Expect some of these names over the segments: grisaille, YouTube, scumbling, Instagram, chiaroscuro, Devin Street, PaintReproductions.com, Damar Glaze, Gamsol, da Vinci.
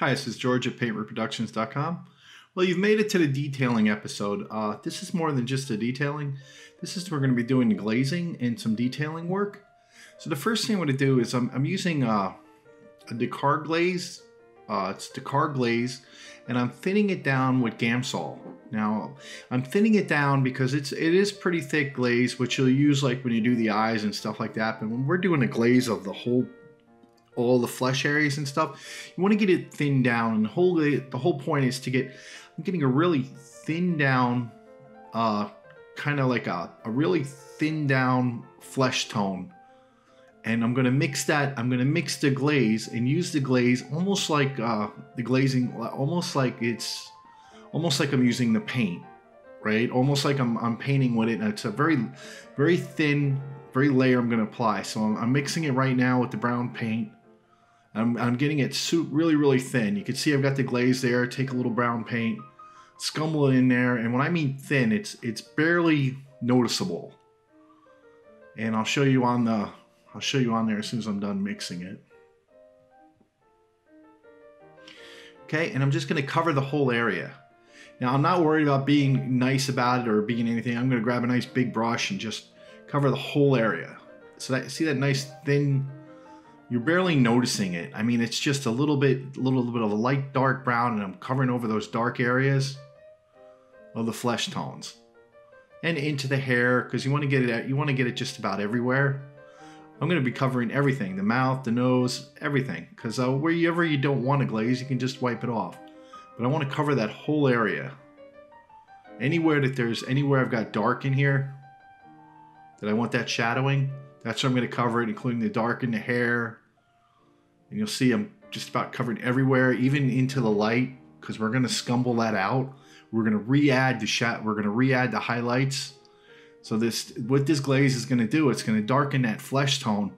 Hi, this is George at PaintReproductions.com. Well, you've made it to the detailing episode. This is more than just the detailing. This is we're going to be doing the glazing and some detailing work. So the first thing I'm going to do is I'm using a Damar Glaze. It's Damar Glaze, and I'm thinning it down with Gamsol. Now, I'm thinning it down because it is pretty thick glaze, which you'll use like when you do the eyes and stuff like that. But when we're doing a glaze of the whole all the flesh areas and stuff, you want to get it thinned down, and the whole point is to get, I'm getting a really thin down, kind of like a really thin down flesh tone, and I'm going to mix that, I'm going to mix the glaze and use the glaze almost like, the glazing, almost like I'm using the paint, right? Almost like I'm painting with it, and it's a very, very thin, very layer I'm going to apply. So I'm mixing it right now with the brown paint. I'm getting it really, really thin. You can see I've got the glaze there. Take a little brown paint, scumble it in there. And when I mean thin, it's barely noticeable. And I'll show you on the, I'll show you on there as soon as I'm done mixing it. Okay, and I'm just going to cover the whole area. Now, I'm not worried about being nice about it or being anything. I'm going to grab a nice big brush and just cover the whole area. So that, see that nice thin, you're barely noticing it. I mean, it's just a little bit of a light dark brown, and I'm covering over those dark areas of the flesh tones and into the hair, because you want to get it out, you want to get it just about everywhere. I'm going to be covering everything, the mouth, the nose, everything, because wherever you don't want to glaze, you can just wipe it off. But I want to cover that whole area. Anywhere that there's, anywhere I've got dark in here, that I want that shadowing, that's where I'm going to cover it, including the dark in the hair. And you'll see I'm just about covered everywhere, even into the light, because we're going to scumble that out. We're going to re-add the highlights. So this, what this glaze is going to do, it's going to darken that flesh tone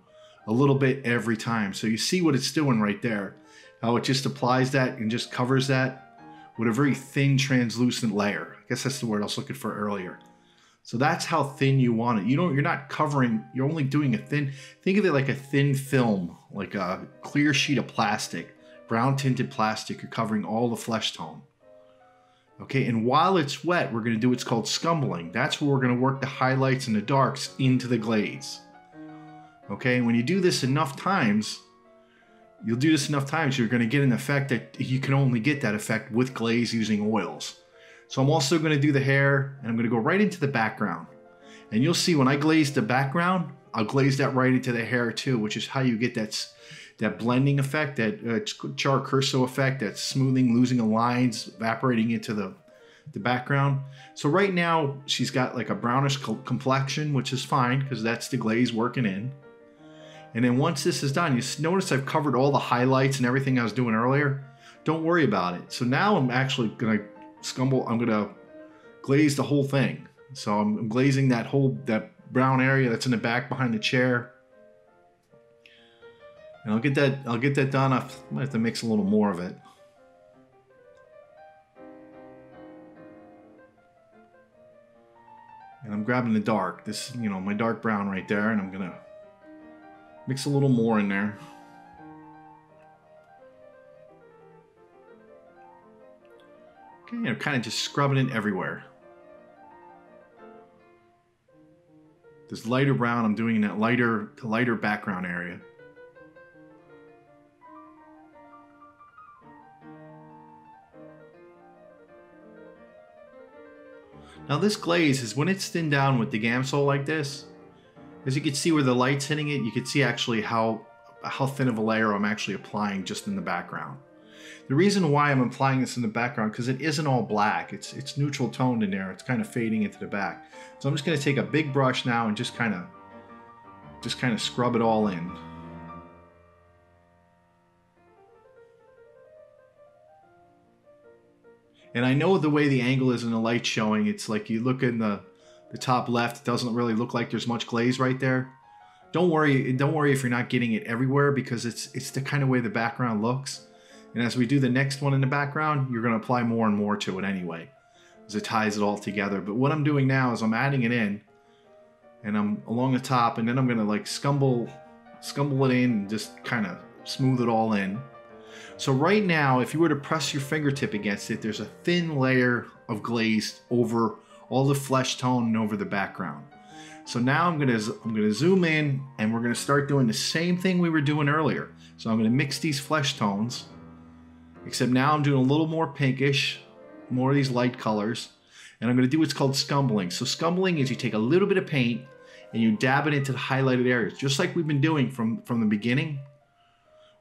a little bit every time. So you see what it's doing right there, how it just applies that and just covers that with a very thin translucent layer. I guess that's the word I was looking for earlier. So that's how thin you want it. You don't, you're not covering, you're only doing a thin, think of it like a thin film, like a clear sheet of plastic, brown tinted plastic. You're covering all the flesh tone. Okay, and while it's wet, we're going to do what's called scumbling. That's where we're going to work the highlights and the darks into the glaze. Okay, and when you do this enough times, you'll do this enough times, you're going to get an effect that you can only get that effect with glaze using oils. So I'm also going to do the hair, and I'm going to go right into the background. And you'll see when I glaze the background, I'll glaze that right into the hair too, which is how you get that blending effect, that chiaroscuro effect, that smoothing, losing the lines, evaporating into the background. So right now she's got like a brownish complexion, which is fine because that's the glaze working in. And then once this is done, you notice I've covered all the highlights and everything I was doing earlier. Don't worry about it. So now I'm actually going to scumble, I'm gonna glaze the whole thing. So I'm glazing that whole, that brown area that's in the back behind the chair, and I'll get that done. I might have to mix a little more of it. And I'm grabbing the dark, this, you know, my dark brown right there, and I'm gonna mix a little more in there. You know, kind of just scrubbing it everywhere. This lighter brown I'm doing in that lighter background area. Now this glaze is when it's thinned down with the Gamsol like this, as you can see where the light's hitting it, you can see actually how thin of a layer I'm actually applying just in the background. The reason why I'm applying this in the background, because it isn't all black, it's neutral toned in there, it's kind of fading into the back. So I'm just going to take a big brush now and just kind of scrub it all in. And I know the way the angle is in the light showing, it's like you look in the top left, it doesn't really look like there's much glaze right there. Don't worry if you're not getting it everywhere, because it's the kind of way the background looks. And as we do the next one in the background, you're going to apply more and more to it anyway, as it ties it all together. But what I'm doing now is I'm adding it in, and I'm along the top, and then I'm going to like scumble it in and just kind of smooth it all in. So right now, if you were to press your fingertip against it, there's a thin layer of glaze over all the flesh tone and over the background. So now I'm gonna zoom in, and we're gonna start doing the same thing we were doing earlier. So I'm gonna mix these flesh tones, except now I'm doing a little more pinkish, more of these light colors, and I'm gonna do what's called scumbling. So scumbling is you take a little bit of paint and you dab it into the highlighted areas, just like we've been doing from the beginning.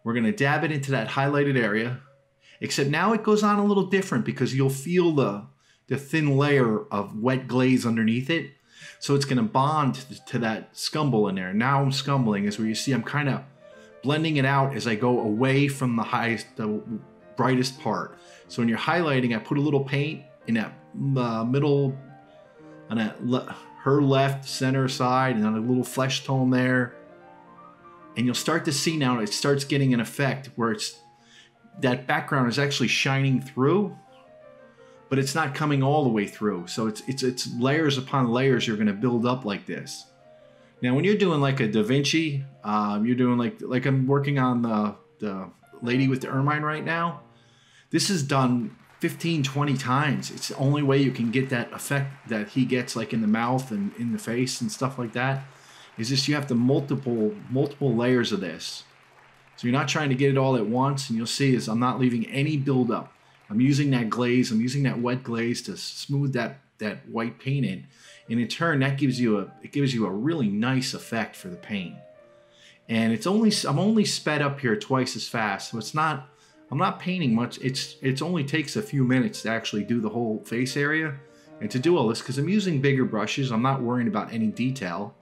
We're gonna dab it into that highlighted area, except now it goes on a little different because you'll feel the thin layer of wet glaze underneath it. So it's gonna bond to that scumble in there. Now I'm scumbling is where you see I'm kind of blending it out as I go away from the highest, the brightest part. So when you're highlighting, I put a little paint in that middle, on that her left center side, and then a little flesh tone there. And you'll start to see now it starts getting an effect where it's, that background is actually shining through, but it's not coming all the way through. So it's layers upon layers you're gonna build up like this. Now when you're doing like a Da Vinci, you're doing like I'm working on the lady with the ermine right now. This is done 15, 20 times. It's the only way you can get that effect that he gets, like in the mouth and in the face and stuff like that. Is just you have to multiple layers of this. So you're not trying to get it all at once, and you'll see is I'm not leaving any buildup. I'm using that glaze, I'm using that wet glaze to smooth that white paint in. And in turn, that gives you a really nice effect for the paint. And it's only, I'm only sped up here twice as fast, so it's not, I'm not painting much. It's only takes a few minutes to actually do the whole face area and to do all this, because I'm using bigger brushes. I'm not worrying about any detail.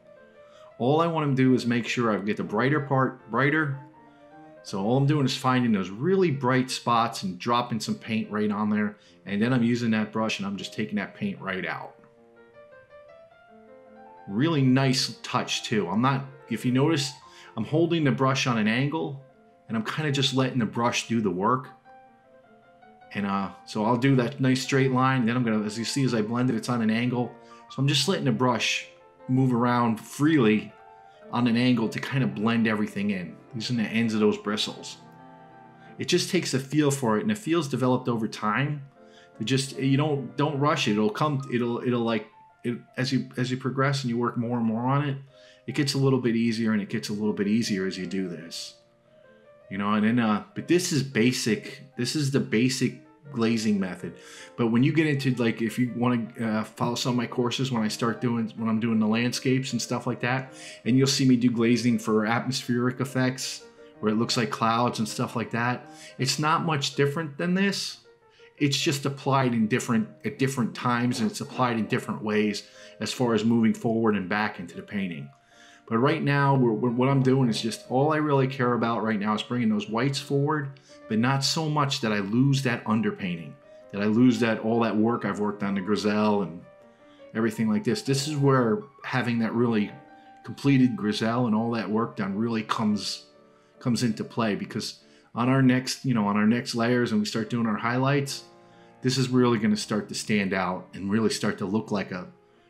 All I want to do is make sure I get the brighter part brighter. So all I'm doing is finding those really bright spots and dropping some paint right on there. And then I'm using that brush and I'm just taking that paint right out. Really nice touch too. I'm not, if you notice, I'm holding the brush on an angle and I'm kind of just letting the brush do the work. And so I'll do that nice straight line. And then I'm gonna, as you see, as I blend it, it's on an angle. So I'm just letting the brush move around freely on an angle to kind of blend everything in, using the ends of those bristles. It just takes a feel for it, and the feel's developed over time. It just, you don't rush it. It'll come, it'll like, it, as you progress and you work more and more on it, it gets a little bit easier and it gets a little bit easier as you do this. You know, and then, but this is basic. This is the basic glazing method. But when you get into, like, if you want to follow some of my courses, when I start doing, when I'm doing the landscapes and stuff like that, and you'll see me do glazing for atmospheric effects where it looks like clouds and stuff like that, it's not much different than this. It's just applied in at different times, and it's applied in different ways as far as moving forward and back into the painting. But right now, what I'm doing is just, all I really care about right now is bringing those whites forward, but not so much that I lose that underpainting, that I lose that, all that work I've worked on the grisaille and everything like this. This is where having that really completed grisaille and all that work done really comes into play, because on our next, you know, on our next layers, and we start doing our highlights, this is really going to start to stand out and really start to look like a,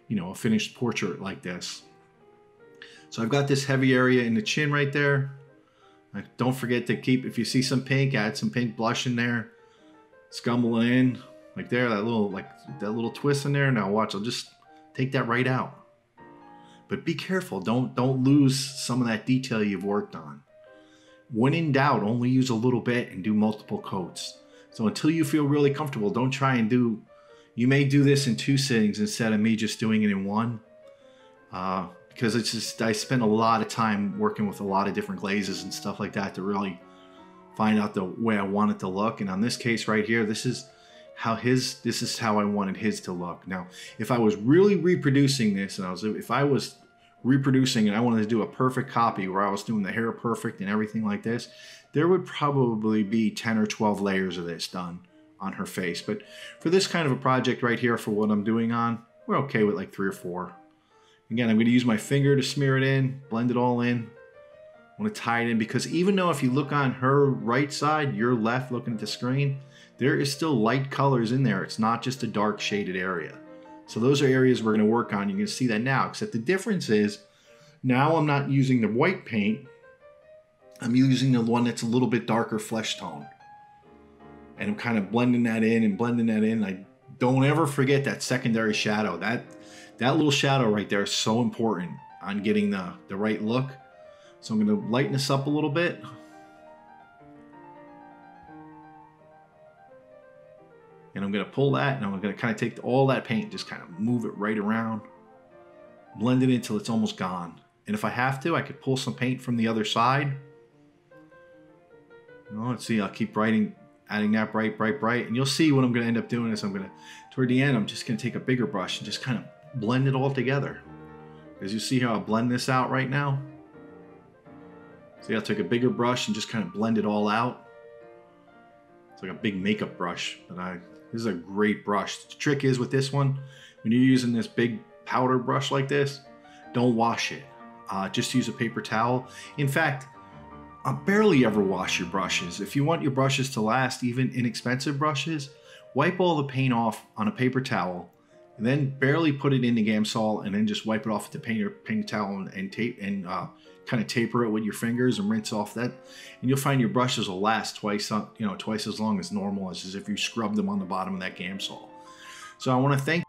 you know, a finished portrait like this. So I've got this heavy area in the chin right there. Don't forget to keep, if you see some pink, add some pink blush in there. Scumbling in, like there, that little twist in there. Now watch, I'll just take that right out. But be careful, don't lose some of that detail you've worked on. When in doubt, only use a little bit and do multiple coats. So until you feel really comfortable, don't try and do, you may do this in two sittings instead of me just doing it in one. Because it's just, I spend a lot of time working with a lot of different glazes and stuff like that to really find out the way I want it to look. And on this case right here, this is how I wanted his to look. Now, if I was really reproducing this, and if I was reproducing and I wanted to do a perfect copy where I was doing the hair perfect and everything like this, there would probably be 10 or 12 layers of this done on her face. But for this kind of a project right here, for what I'm doing on, we're okay with like 3 or 4. Again, I'm going to use my finger to smear it in, blend it all in. I want to tie it in, because even though if you look on her right side, your left, looking at the screen, there is still light colors in there. It's not just a dark shaded area. So those are areas we're going to work on. You can see that now, except the difference is now I'm not using the white paint. I'm using the one that's a little bit darker flesh tone. And I'm kind of blending that in and blending that in. I don't ever forget that secondary shadow. That little shadow right there is so important on getting the right look. So I'm going to lighten this up a little bit. And I'm going to pull that, and I'm going to kind of take all that paint, just kind of move it right around. Blend it until it's almost gone. And if I have to, I could pull some paint from the other side. No, let's see, I'll keep writing, adding that bright, bright, bright. And you'll see what I'm going to end up doing is I'm going to, toward the end, I'm just going to take a bigger brush and just kind of blend it all together. As you see how I blend this out right now. See, I'll take a bigger brush and just kind of blend it all out. It's like a big makeup brush. But this is a great brush. The trick is with this one, when you're using this big powder brush like this, don't wash it. Just use a paper towel. In fact, I barely ever wash your brushes. If you want your brushes to last, even inexpensive brushes, wipe all the paint off on a paper towel, and then barely put it in the Gamsol, and then just wipe it off with the paper towel and tape and kind of taper it with your fingers and rinse off that. And you'll find your brushes will last twice as long as normal as if you scrubbed them on the bottom of that Gamsol. So I want to thank